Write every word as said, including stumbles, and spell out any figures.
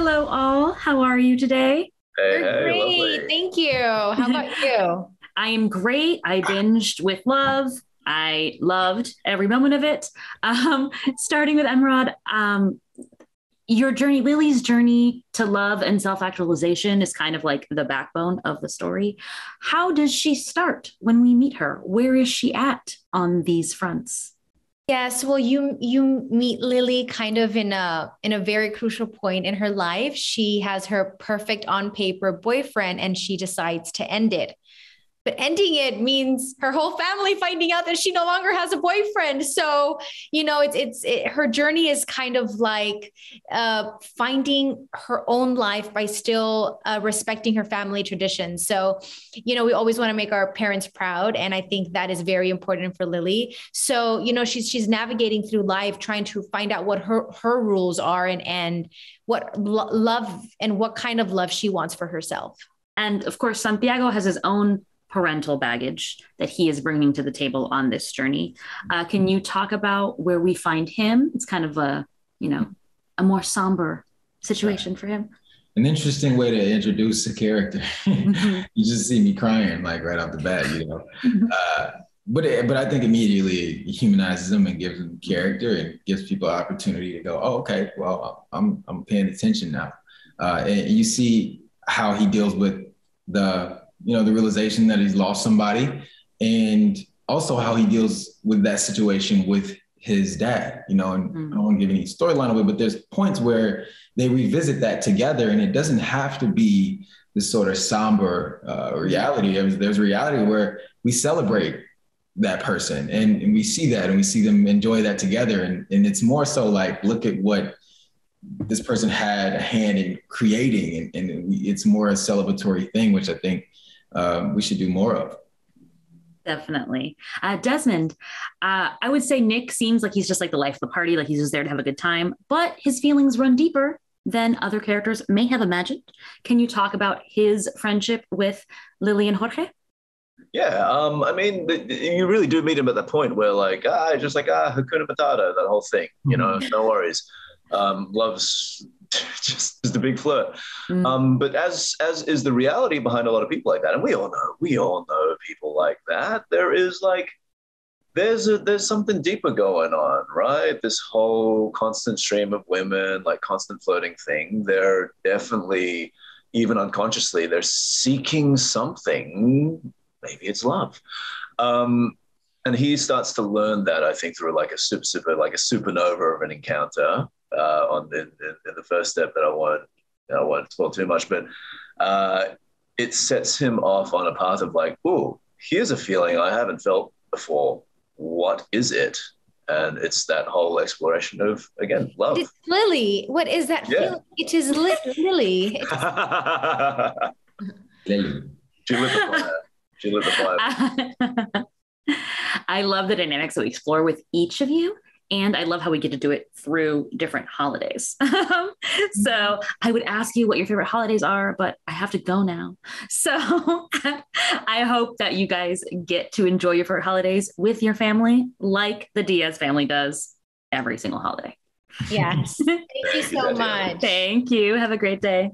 Hello, all. How are you today? Hey, You're hey, great. Lovely. Thank you. How about you? I am great. I binged With Love. I loved every moment of it. Um, starting with Emeraude, um, your journey, Lily's journey to love and self-actualization is kind of like the backbone of the story. How does she start when we meet her? Where is she at on these fronts? Yes, well, you you meet Lily kind of in a in a very crucial point in her life. She has her perfect on paper boyfriend and she decides to end it. But ending it means her whole family finding out that she no longer has a boyfriend. So, you know, it's it's it, her journey is kind of like uh, finding her own life by still uh, respecting her family traditions. So, you know, we always want to make our parents proud. And I think that is very important for Lily. So, you know, she's she's navigating through life, trying to find out what her her rules are and and what lo- love and what kind of love she wants for herself. And of course, Santiago has his own parental baggage that he is bringing to the table on this journey. Uh, can you talk about where we find him? It's kind of a, you know, a more somber situation for him. An interesting way to introduce a character. Mm-hmm. You just see me crying like right off the bat, you know. Mm-hmm. uh, but it, but I think immediately it humanizes him and gives him character and gives people opportunity to go, oh, okay, well, I'm I'm paying attention now. Uh, and you see how he deals with the you know, the realization that he's lost somebody, and also how he deals with that situation with his dad, you know, and mm. I don't want to give any storyline away, but there's points where they revisit that together, and it doesn't have to be this sort of somber uh, reality. There's, there's reality where we celebrate that person and, and we see that and we see them enjoy that together. And, and it's more so like, look at what this person had a hand in creating, and, and it's more a celebratory thing, which I think Um, we should do more of. Definitely. Uh, Desmond, uh, I would say Nick seems like he's just like the life of the party, like he's just there to have a good time, but his feelings run deeper than other characters may have imagined. Can you talk about his friendship with Lily and Jorge? Yeah, um, I mean, the, the, you really do meet him at that point where like, ah, just like, ah, Hakuna Matata, that whole thing, you know, no worries. Um, love's just, just a big flirt. Mm. Um, but as as is the reality behind a lot of people like that, and we all know, we all know people like that, there is like, there's a, there's something deeper going on, right? This whole constant stream of women, like constant flirting thing, they're definitely, even unconsciously, they're seeking something, maybe it's love. Um, and he starts to learn that, I think, through like a super, super, like a supernova of an encounter. Uh, on the, in, in the first step that I won't, I won't spoil too much, but uh, it sets him off on a path of like, ooh, here's a feeling I haven't felt before. What is it? And it's that whole exploration of, again, love. It's Lily. What is that yeah. feeling? It is li- Lily. Lily. She lit the fire. She lit the fire. I love the dynamics that we explore with each of you. And I love how we get to do it through different holidays. So I would ask you what your favorite holidays are, but I have to go now. So I hope that you guys get to enjoy your favorite holidays with your family, like the Diaz family does every single holiday. Yes. Thank you so much. Thank you. Have a great day.